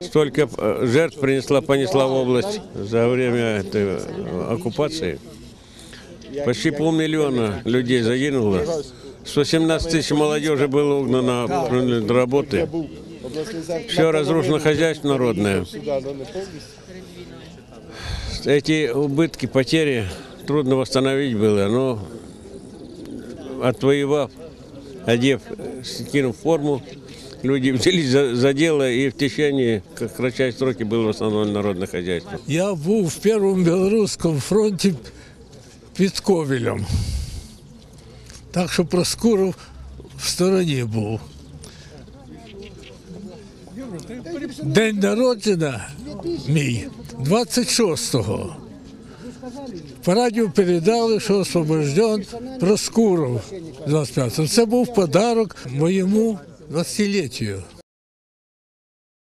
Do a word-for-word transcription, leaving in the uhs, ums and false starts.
Столько жертв принесла, понесла в область за время этой оккупации. Почти полмиллиона людей загинуло. сто семнадцать тысяч молодежи было угнано до работы. Все разрушено хозяйство народное. Эти убытки, потери трудно восстановить было, но отвоевав, одев, скинув форму, люди взялись за, за дело, и в течение кратчайшей сроки было восстановлено народное хозяйство. Я был в Первом Белорусском фронте под Ковелем, так что Проскуров в стороне был. День народження мій двадцять шостого. По радіо передали, що освобожден Проскуров двадцять п'ятого. Це був подарок моєму двадцятиліттю.